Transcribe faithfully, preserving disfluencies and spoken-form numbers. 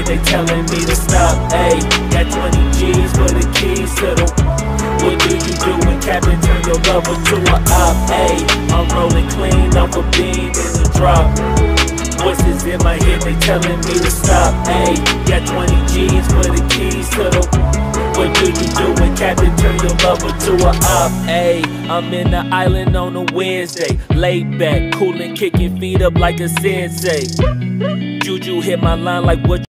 shit, they telling me to stop. Ayy, got twenty G's for the keys to the. What do you do when Captain turn your lover to a op? Ayy, I'm rolling clean off a bean in the drop. Voices in my head, they telling me to stop. Ayy, got twenty G's for the keys to the. What do you do when Captain turn your lover to a op? Ayy, I'm in the island on a Wednesday. Laid back, coolin', kicking feet up like a sensei. Juju hit my line like what